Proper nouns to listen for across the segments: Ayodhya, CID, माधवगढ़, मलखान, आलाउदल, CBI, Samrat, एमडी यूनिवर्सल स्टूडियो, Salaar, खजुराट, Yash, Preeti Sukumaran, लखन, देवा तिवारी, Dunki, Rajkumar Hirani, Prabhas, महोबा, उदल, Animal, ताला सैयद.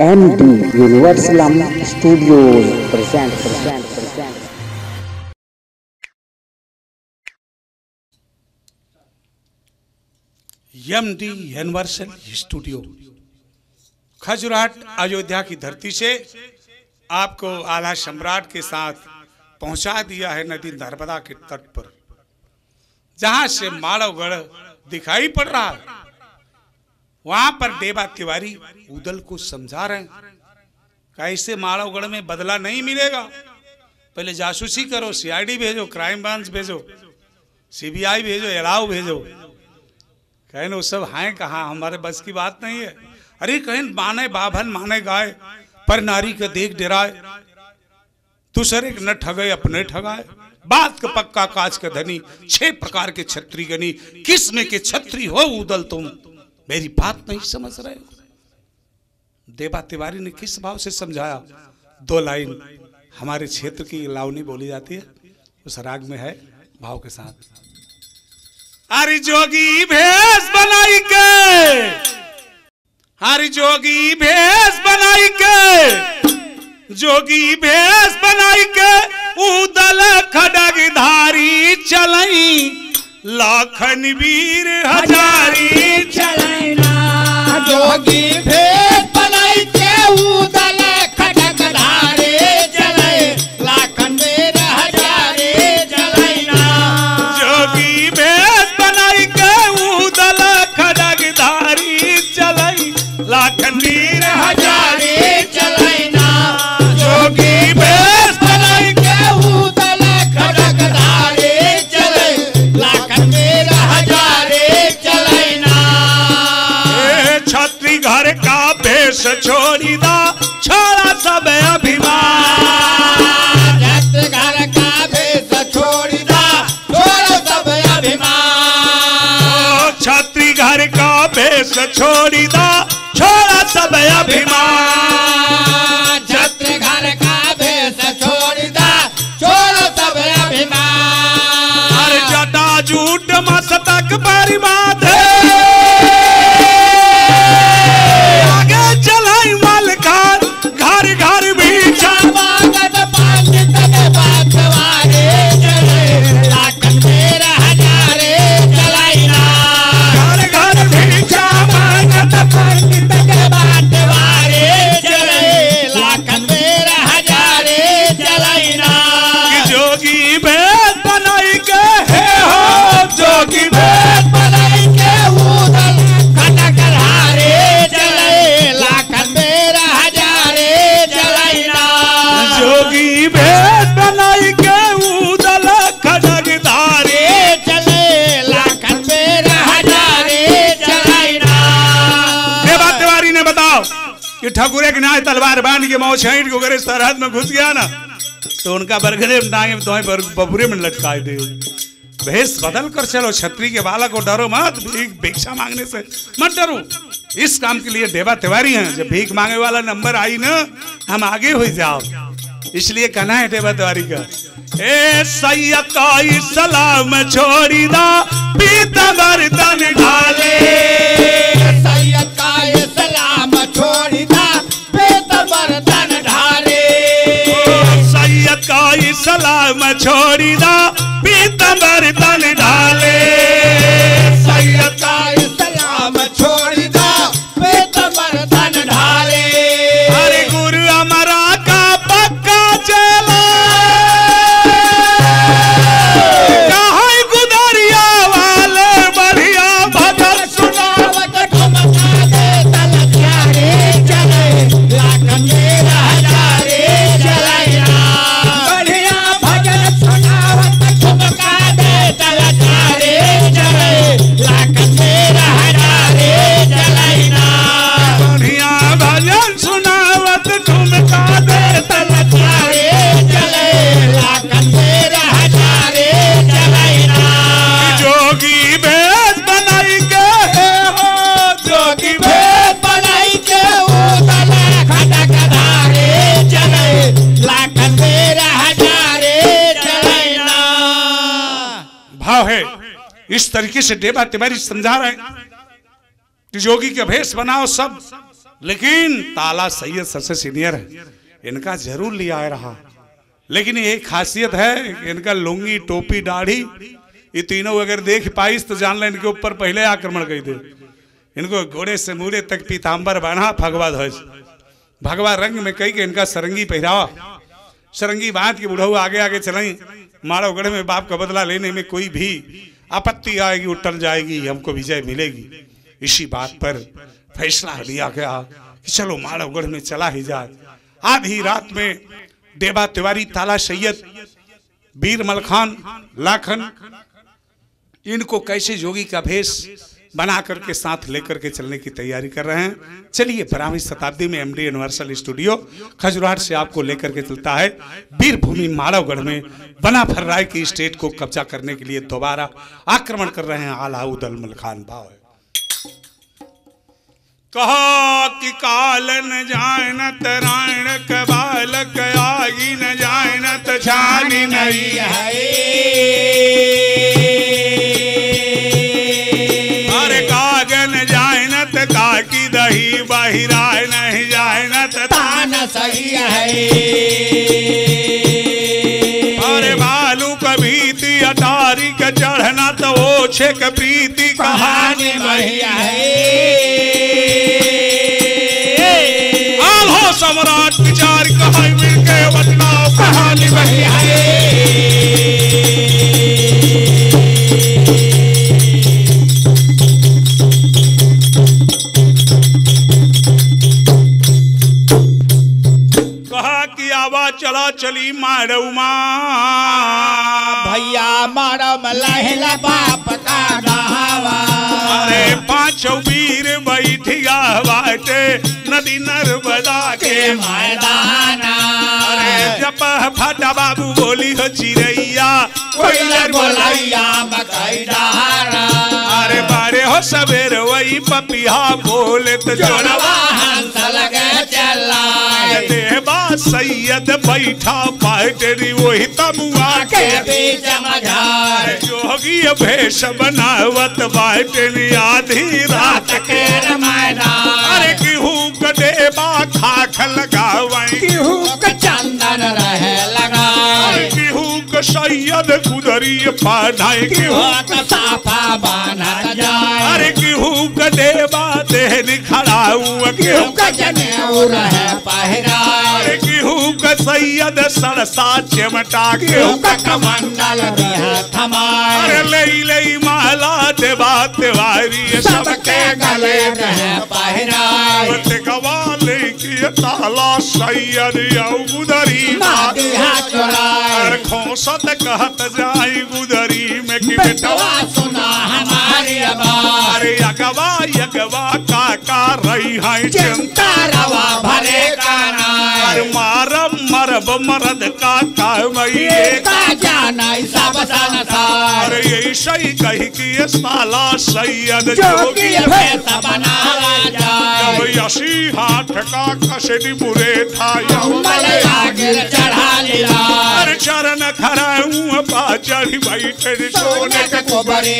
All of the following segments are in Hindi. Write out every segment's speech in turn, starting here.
एमडी यूनिवर्सल स्टूडियो present. एमडी यूनिवर्सल स्टूडियो खजुराट अयोध्या की धरती से आपको आला सम्राट के साथ पहुंचा दिया है नदी नर्मदा के तट पर, जहां से माधवगढ़ दिखाई पड़ रहा है। वहां पर देवा तिवारी उदल को समझा रहे हैं, कैसे माधवगढ़ में बदला नहीं मिलेगा, पहले जासूसी करो, CID भेजो, क्राइम ब्रांच भेजो, CBI भेजो, एलाव भेजो। कहन वो सब हैं कहाँ, हमारे बस की बात नहीं है। अरे कहन माने बाभन माने गाय, पर नारी के देख डराए, दूसरे के न ठगे अपने ठगाए। बात का पक्का काज का धनी, 6 प्रकार के छत्री गनी, किस में के छत्री हो उदल तुम, मेरी बात नहीं समझ रहे हो। देवा तिवारी ने किस भाव से समझाया, 2 लाइन हमारे क्षेत्र की लावनी बोली जाती है उस राग में है, भाव के साथ। हरि जोगी भेष बनाई के, हरि जोगी भेष बनाई के, जोगी भेष बनाई के उदल खड्गधारी चलई, लखन वीर हजारी चलई ना। जोगी भेष बनाई के उदल खड्गधारी चलई, लखन वीर हजारी चलई ना। जोगी भेष छोड़ी दा छोड़ा सब अभिमान, घर का भेष छोड़ी दा छोड़ा सब अभिमान। छात्री घर का भेष छोड़ी दा छोड़ा सब अभिमान, छात्री घर का भेष छोड़ी दा छोड़ा सब अभिमान। हर जटा झूठ मस्तक परिमाद ठाकुरे के नाच तलवार बांध के मौ छाइट को अगर सरहद में घुस गया ना तो उनका बरगदे बबूरे में लटका दे। भेष बदल कर चलो छत्री के बालक को, डरो मत, भिक्षा मांगने से मत डरो, इस काम के लिए देवा तिवारी हैं। जब भीख मांगे वाला नंबर आई ना हम आगे हो जाओ, इसलिए कहना है देवा तिवारी का। ए सैयद का सलाम छोड़ी दा पीता बर्तन ढाले, सैयद का सलाम छोड़ी दा पीता बर्तन ढाले, सैयद का सलाम छोड़ी दा पीता बर्तन ढाले, सैयद का सलाम छोड़ी दा पीता बर्तन ढाले। हरे गुरु हमारा का पक्का चला, इस तरीके से देवा तिवारी समझा रहे हैं कि जोगी के भेष बनाओ, सब लेकिन ताला सैयद सबसे सीनियर है, इनका जरूर लिया रहा। लेकिन यही खासियत है इनका लुंगी टोपी दाढ़ी ये तीनों अगर देख पाइस तो जान लें इनके ऊपर पहले आक्रमण कर दे। इनको घोड़े से मूरे तक पीताम्बर बांधा, भगवा ध्वज भगवा रंग में कही के इनका सरंगी पहरावा, सरंगी बांध के बुढ़ऊ आगे आगे चलें। माधवगढ़ में बाप का बदला लेने में कोई भी आपत्ति आएगी उतर जाएगी, हमको विजय मिलेगी। इसी बात पर फैसला लिया गया कि चलो माधवगढ़ में चला ही जाए। आधी रात में देवा तिवारी, ताला सैयद, वीर मलखान, लखन इनको कैसे जोगी का भेष बना करके साथ लेकर के चलने की तैयारी कर रहे हैं। चलिए 12वीं शताब्दी में एमडी यूनिवर्सल स्टूडियो खजुराट से आपको लेकर के चलता है वीर भूमि माधवगढ़ में बना फर्राय की स्टेट को कब्जा करने के लिए दोबारा आक्रमण कर रहे हैं आलाउदल मलखान भाव। कहा कि काल न जान तरायण कबाल कयागी न जान तानी नहीं है अरे कागन जायन ताकी दही बाहिरा नहीं जायन तान सही है अरे बालू कभीति अटारी का चढ़ना तो वो छे कपीति कहानी वही है सम्राट विचार कहा मिलके बतलाओ कहानी वही है कहा कि आवा चला चली मारू माँ भैया मारा मलहला बाप का दावा अरे पांचों वीर बैठिया बाटे नदी नर्मदा के मैदाना अरे जब फाटा बाबू बोली हो चिड़ैया कोयलर बोलैया मकई डहारा अरे बारे हो सवेर वही पपिया बोले तो जोड़वा हंस लगे चला देवा सैयद बैठा पाटरी वही तमुआ के बीच मझार जोगी भेष बनावत बाटनी आधी रात के मैदान अरे गेहूं कटेबा खाख लगावे गेहूं का चंदन रहे लगाए गेहूं का सैयद गुदरी पाढ़ाए गेहूं का साफा बाना जाए अरे गेहूं कटेबा देहन खड़ाऊ गेहूं का जनेऊ रहे पहराए गेहूं का सैयद सरसा चमटा गेहूं का कमंडल रहे थमाए अरे लई लई माला देवा तिवारी सबके गले रहे पहराए गवाले की ताला सैयद गुदरी खोसत कहत जाई गुदरी में कि बेटवा सुना हमारी अबारे यगवा काका रही है चिंता रवा भरे काना मारब मरब मरद काका मई का जाना सब संसार यही सही कही कि साला सैयद जो कि भैसा बना राजा हाथ का कसरी बुरे था चढ़ा लिया अरे चरण खरा हूँ चढ़ी बैठे सोने को बड़े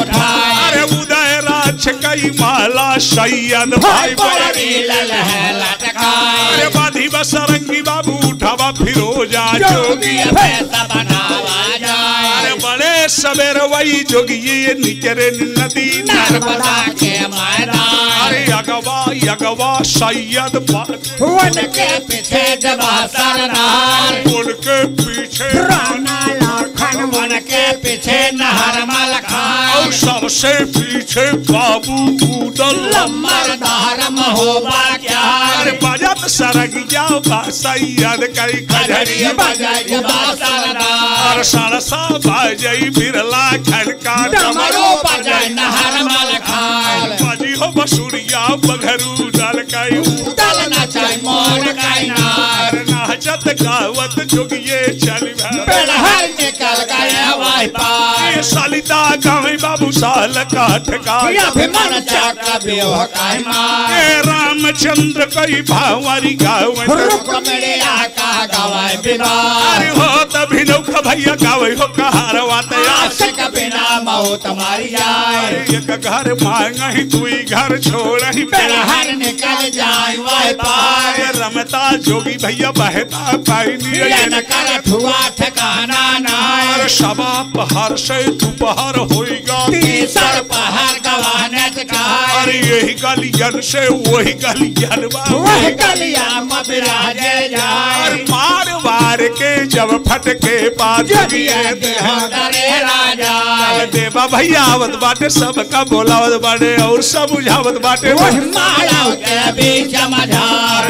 उठा अरे उदय राज कई माला सैयद भाई बड़ी लटका अरे बाधी बसरंगी बाबू उठावा फिरोजा जोगी भैसा बनावा जा अरे बड़े सवेर वही जोगी ये निचरे नदी नर्मदा के मैदान अरे अगवा यगवा सैयद उनके पीछे जवा सरदार उनके पीछे राणा लखन उनके पीछे नहर मलखान और सबसे पीछे बाबू उदल लम्बरदार महोबा क्या अरे बजत सरग जावा सैयद कई खजरी बजाई सरदार सरसा बजाई बिरला खनका डमरू बजाई नहर मलखान बजी हो बसुरिया बघरू उदल नचाई मोर काई नार नाचत गावत जोगिए चली बेड़हर निकल गया वाई पार ये सलिता गावे बाबू साल का ठिकाया अभिमान चाका बेव काई मार ये रामचंद्र कई भावारी गावे रूप मेरे आका गावे बिना अरे हो तभी नौख भैया गावे हो कहार वात आशिक बिना मौत मारी जाए एक घर मांगा ही तुई घर छोड़ ही बेलहर निकल जाए वाई पार। रमता जोगी भैया बहता पानी थुआ ठिकाना नार। शबाब पहाड़ से दोपहर होएगा तीसर पहाड़ गवाने का। अरे यही गलियन से वही गलियन वही गलिया मबराजे यार। मार वार के जब फटके पास राजा देवा भैया आवत बाटे सबका बोलावत बाटे और सब बुझावत बाटे।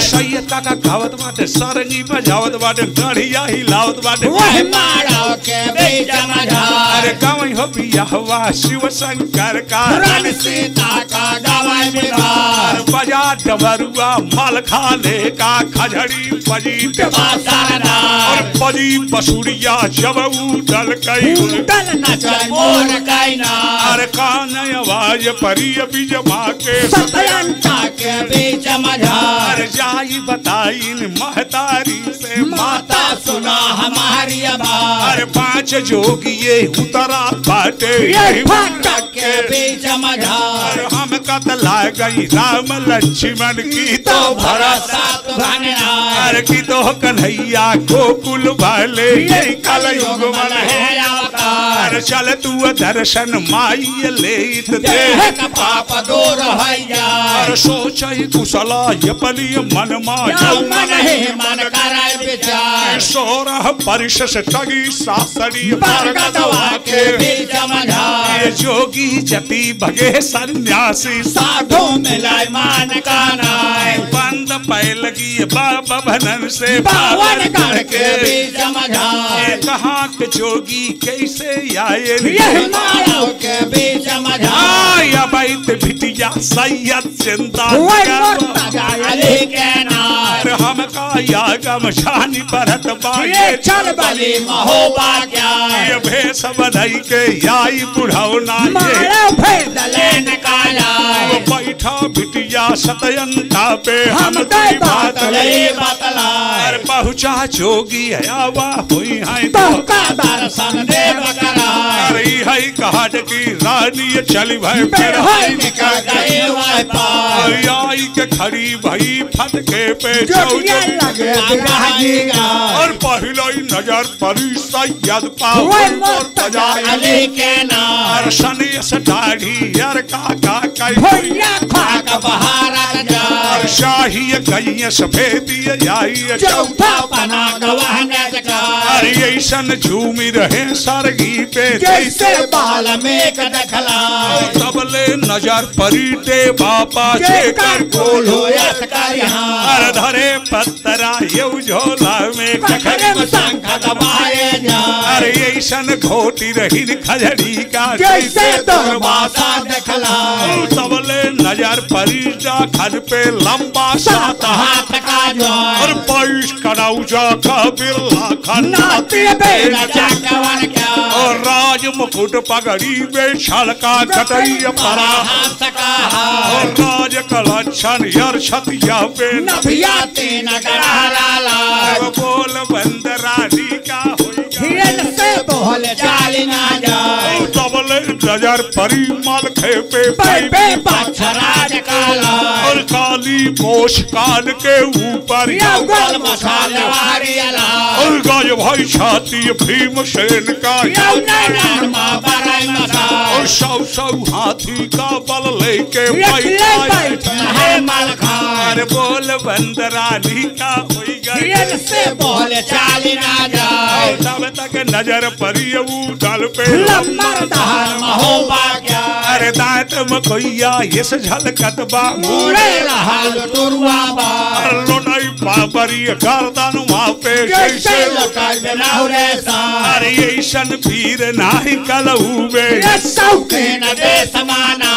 सैयद काका खावत बाटे सारंगी बजावत बाटे गढ़िया हिलावत बाटे। अरे कवई हो पिया हुआ शिव शंकर का बजा डबरुआ मलखाने का खजड़ी बजी और बजी बसुरिया जब उदल कई मोर कई ना। अरे कान आवाज परी अभी जमा के जाई बताई महतारी से माता सुना हमारी आवाज। पांच जोगिए उतरा बाटे के बीच मझार। हम कतला गई राम लक्ष्मण की तो भरोसा तुम्हारे की तो कन्हैया गोकुल वाले कल युग मन है अवतार। चल तू दर्शन माई लेत देह का पाप दूर हैया। सोच कुशला यपली मन माया मन है मन कराय विचार। सोरह परिशस तगी सासड़ी बरगदवा के बीच मझार। जोगी जपी भगे सन्यासी साधु मिलाय मान का नाय। बंद पै लगी बाबा भनन से पावन करके बीच मझार। कहाँ के जोगी कैसे आये मारो के बीच मझार। या बैत भिटिया सैयद चिंता हम का यागम शानी परत बागे चल बली महोबा क्या। ये भेष बधाई के आई बुढ़ौना बैठा बिटिया सतयंता पे हम बात बतला। पहुँचा जोगी हयावा हुई है घाट की रानी चली भाई फिर आई के खड़ी भाई फटके पे और पहले नजर परी सैयद झूमी रहे सरगी पे जैसे बाल में कदखला। तबले नजर परी दे बाबा जेकर खोलो हर धरे पत्थरा ये झोला में अरे घोटी रही खजड़ी का जैसे दरवाजा देखला। सबले नजर परिजा खद पे लंबा सात हाथ का और पैश कनौजा का बिरला खनाते और राज मुकुट पगड़ी में छलका कटैया परा हाथ का और राज कलक्षण यार छतिया पे नभिया तीन गराला। बोल बंद रानी का नजर परी मलखे पे पक्षराज काला और काली पोष कान के ऊपर और गाज भाई छाती भीमसेन का और सौ सौ हाथी का बल लेके मलखान। बोल बंदरानी का से बोले चाली ना जाए। तब तक नजर परी उदल पे महोबा क्या। अरे दांत मकैया ये झलकत बा मुरे रहा लुटुरवा बा। लोटाई बाबरी गर्दन मापे जैसे लोटाई बनाउरे सा। अरे ऐसन वीर नाही कलहु बे सौके न दे समाना।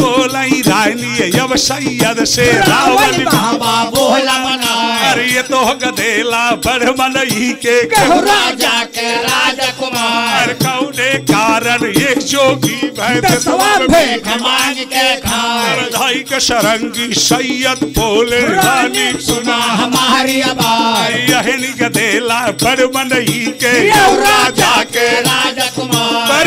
बोलई रानी यव सैयद से रावल बाबा बोला मना। अरे ये तो गदेला बड़ मनई के कहु राजा के राजकुमार। कौने कारण एक जोगी भाई के सरंगी सैयद बोले रानी सुना हमारी आवाज़। गदेला बड़ मनई के राजा के राजकुमार।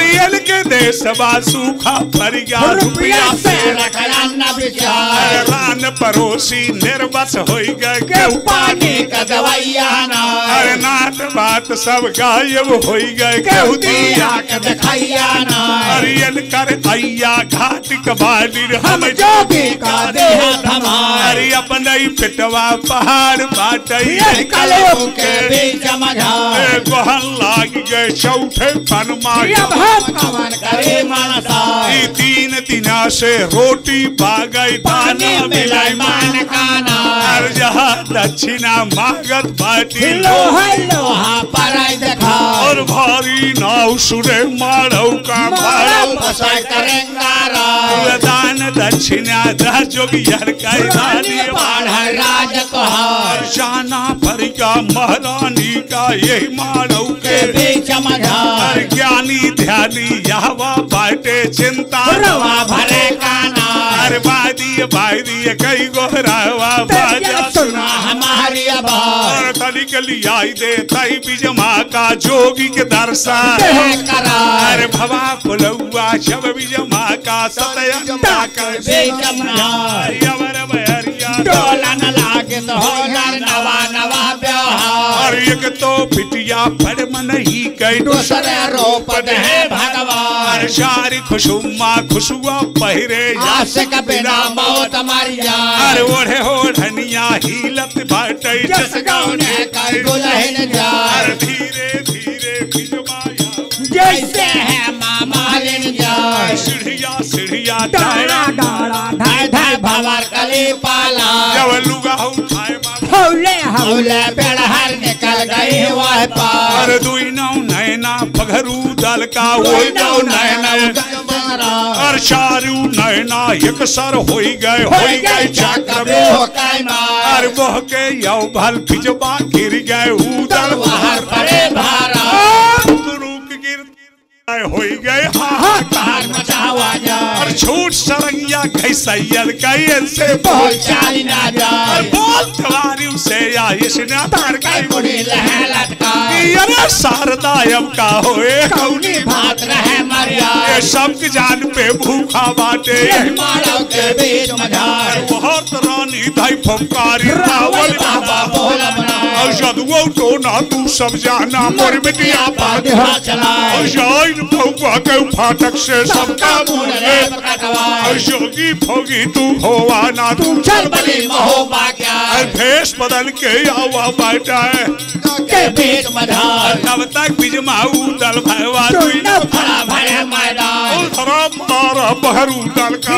सबा सूखा फरिया रुपया से खजाना बिचार रान परोसी निर्बस होई गए पानी का दवाइया ना अरे नात बात सब गायब होई गए केहू दिया के दिखाइया ना अरियन कर आइया घाट कबालिर हम जो भी का देह हमारी अपने पिटवा पहाड़ बाटैया कलो के बीच मझार गोहन लाग गए चौथे पनमा करे मानसा तीन दिना से रोटी बागई पानी मिलाई मान खाना और जहाँ दक्षिणा मागत बाटी लोहा लोहा पराई देखा और भारी नाव सुरे मारो का मारो फसाई करेंगा दान दक्षिणा दह जोगियर का रानी बाढ़ राज कहा जाना पर का महारानी का यही मारो के बीच मझार ज्ञानी ध्यानी यहवा बाटे चिंता रवा भरे काना अरे बादी कई गोहरावा बाजा सुना हमारी आवाज तली गली आई दे तई बिजमा का जोगी के दर्शन अरे भवा फुलुआ शब बिजमा का सतयंता कर बेजमना यावर बहरिया डोला न लागे तो होनर नवा नवा और एक तो पिटिया पर मन ही कई दूसरे रोपद है भगवान शारी खुशुमा खुशुआ पहरे आशिक बिना मौत मारिया अरे ओढ़े हो धनिया हिलत बाटे जस गाँव ने कई दुल्हन जार धीरे धीरे बिजमाया जैसे है मामा लेन जार सीढ़िया सीढ़िया डाला डाला ढाई ढाई भवार कली पाला जब लुगा हो ठाए हौले हौले पेड़ हर निकल गई वह पार दुई नौ नैना पघरू दल का वो नौ नैना और चारू नैना एक सर होई गए चक्र और बह के यौ भल फिजबा गिर गए उदल बाहर पड़े भारा रुक गिर होई गए हाहाकार मचावा जा और छूट सरंगिया कई सैयद कई इनसे बोल चाली ना जा और बोल तिवारी उसे या इसने तार कई मुड़ी लहर लटका अरे शारदा अब का होए कौनी बात रहे मरिया ये सबके जान पे भूखा बाटे मारो के बीच मजार बहुत रानी दाई फमकारी रावल बाबा बोला मना और जदुओ तो ना तू सब जाना मोर बिटिया बाद हाथ चला और जाई के फाटक से सबका जोगी फोगी तू हो आना तू चल बली महो क्या भेष बदल के आवा बाटा के बीच मधार तब तक बिजमाऊ दल भरवा बहरू दल का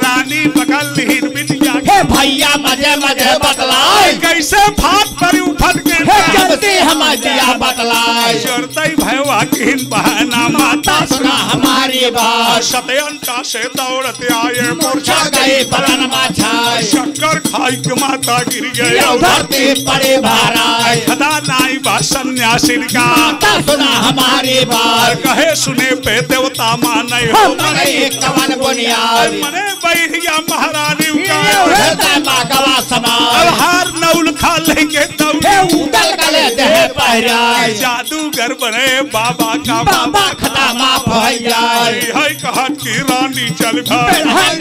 रानी बगल लीन बिटिया हे भैया मजे मजे बतलाए कैसे भात पर उठन के हमारे बतलाए चरतई भैया किन बहाना माता सुना हमारी बात सतयंता से दौड़ते आए मूर्छा गई बलन माछा शक्कर खाई के माता गिर गए धरती पड़े भारा खदा नाई बा सन्यासिन का माता सुना हमारी बात कहे सुने पे देवता माने हो मने कवन बुनियाद मने बैठिया महारानी हार नौल खा लेंगे जादूगर बने बाबा का बाबा खता माफ है कहत की रानी चल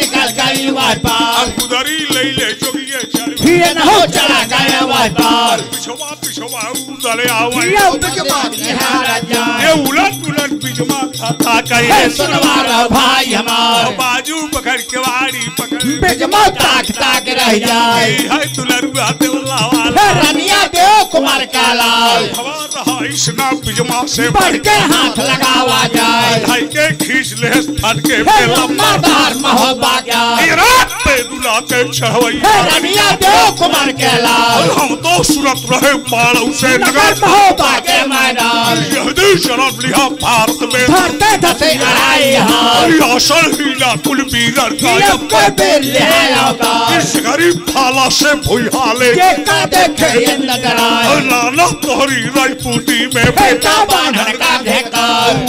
निकल गई गुदरी ले ले चुगिए चल हो चला गया पिछवा पिछवा उदल आवे उलट उलट पिछवा खाता कहे सुनवा रहो भाई हमार बाजू पकड़ के वाड़ी पकड़ बिजमा ताक ताक रह जाए है तुलरुआ देवला वाला रनिया देव कुमार काला हवा रहा इसना बिजमा से बढ़ के हाथ लगावा जाए भाई के खींच ले फट के लम्बा धार महोबा क्या रात पे दुला के चढ़वैया रनिया देव कुमार काला हम तो सुरत रहे पाड़ उसे नगर महोबा के मैदान यहूदी शरण लिया भारत में धरते धसे आई हार यासर हीला कुल बीगर का इस गरीब थाला से भुयाले लाना तोहरी रायपूटी में बेटा बांधने का देखा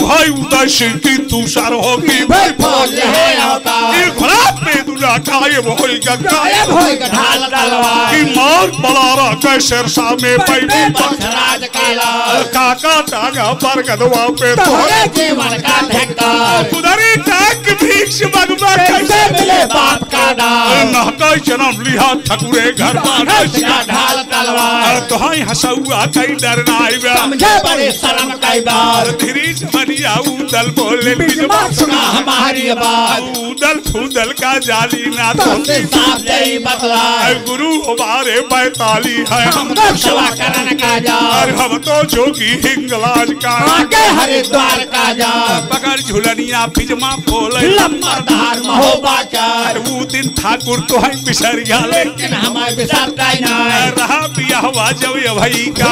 भाई उदय सिंह की तुषार होगी भाई फौज है होता गायब होएगा गायब होएगा ढाल तलवार की मार बलारा के शेरशाह में पैदी पथराज काला काका तागा पर गदवा पे तोरे जीवन का धक्का सुधरी टाक भीक्ष बगबा कैसे मिले बाप का डाल नहका जन्म लिया ठकुरे घर बानस का ढाल तलवार तोहाई हसुआ कई डर ना आइबा समझे बड़े शर्म कई बार धीरे समनिया उदल बोले बिन बात सुना हमारी बात उदल फुदल का जाली ना तोते साफ दई बतला गुरु हमारे बैताली है हम सेवा करने का जा हम तो जोगी हिंगलाज का आगे हरिद्वार का जा पकड़ झुलनिया पिजमा बोले लम्बरदार महोबाचार वो दिन ठाकुर तो है बिसरिया लेकिन हमारे बिसर काई ना रहा पिया हवा जब भाई का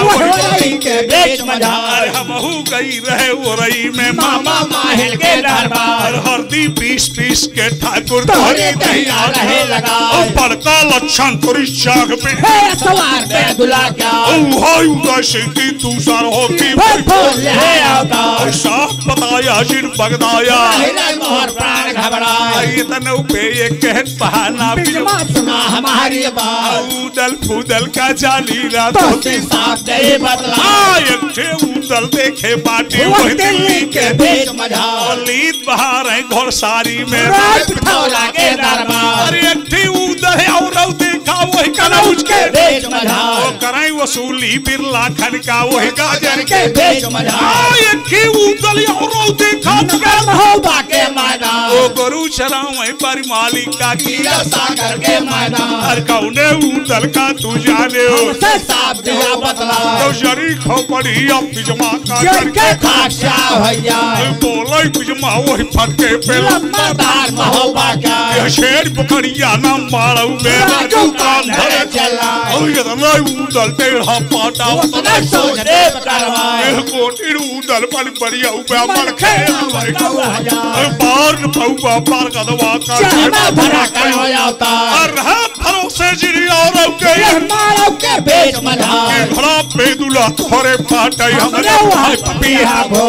के बेच मजार हम हु गई रहे वो रही में मामा माहिल के दरबार हरदी पीस पीस के ठाकुर तोहरे तैयार रहे लगा बड़का लक्षण तुरी चाग पे है सवार पे दुला क्या हाय उदासी की तुसार होती बोल है आता साफ बताया जिन बगदाया मोहर प्राण घबराया इतने पे ये कहत बहाना सुना हमारी बात उदल फुदल का जाली ना तोते साफ दे बदला एक थे उदल देखे बाटे वही दिल्ली के बेच मजा लीद बहार है घोर सारी में ठौला के दरबार अरे उदल और देखा वही कनौज के बेच मजा कराई वसूली बिरला खन का वही गाजर के बेच मजा अरे उदल और देखा होबा के माना ओ गुरु शरण है पर मालिक का किया सागर के माना हर कौने उदल का तू जाने हो से साफ दिया बतला तो शरीर खोपड़ी अब बिजमा का करके खाक्षा भैया बोले बिजमा वही फटके पे लम्बरदार महोबाचा ये शेर बकरिया ना मारू मेरा जो काम धरे चला और ये ना उदल तेरा पाटा उतना सोच देव करवाए ये कोटी उदल पर बढ़िया ऊपर मलखे अरे बार पाऊबा बार का दवा का चना भरा कर हो जाता अरे भरोसे जिरी और के ये मारू के बेच मजा भरा बेदुला तोरे पाटा हमरे पिया भो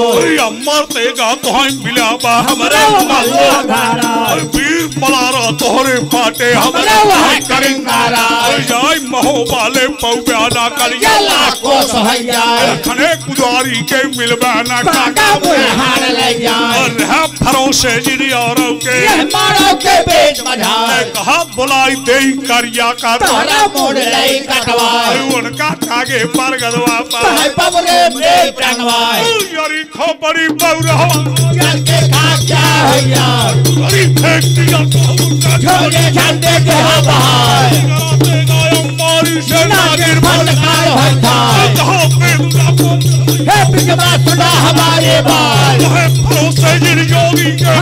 अमर तेगा तोहई मिलावा हमरे मल्ला धारा वीर बलारा तोहरे पाटे हमरे वहां करिंगारा जाय महोबाले पौबाना करिया लाखों सहैया खने गुजारी के मिलबाना काका मुहार लैया और है भरोसे जिनी और के ये मारो के बेच मझा कहा बुलाई देई करिया का तोरा मोड़ लई कटवा उनका कागे पर गदवा पर है पबरे बे टंगवाई यारी खोपड़ी बौरा चल के खा जा हैया अरे फेंक दिया उनका झोले झंडे के बहार मारी से नागिर भटकार है था हे पिजमा सुना हमारे बाल है भरोसे जिन योगी के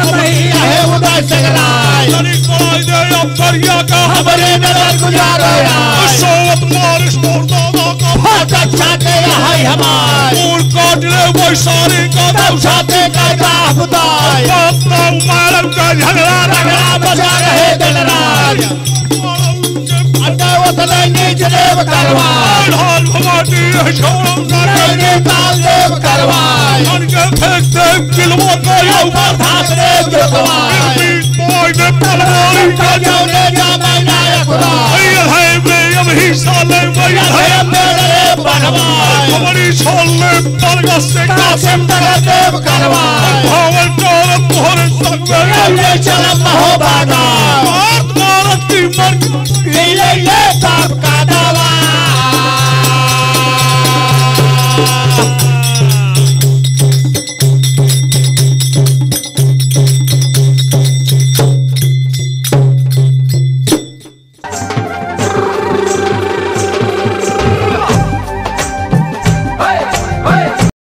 है उदास सगराय तेरी कोई दे अपरिया का हमारे नजर गुजारा सोवत मारिश मोरदा का बहुत अच्छा दे है हमार और काटले वो सारे का उठाते का खुदाई अपना उमारम का झगड़ा रगड़ा बजा रहे दिलराज अंडा उतने नीचे देव करवाई ढाल भवानी छोड़ो करके ताल देव करवाई उनके फेंक देव किलवा को ऊपर धास देव करवाई बीच बॉय ने पलवारी का जाने जा मैंने खुदा ये है मैं अब ही साले वही है मेरे बनवाई हमारी छोले तरगा से कासिम तरह देव करवाई चल महोबादा मारती मर ले ले ले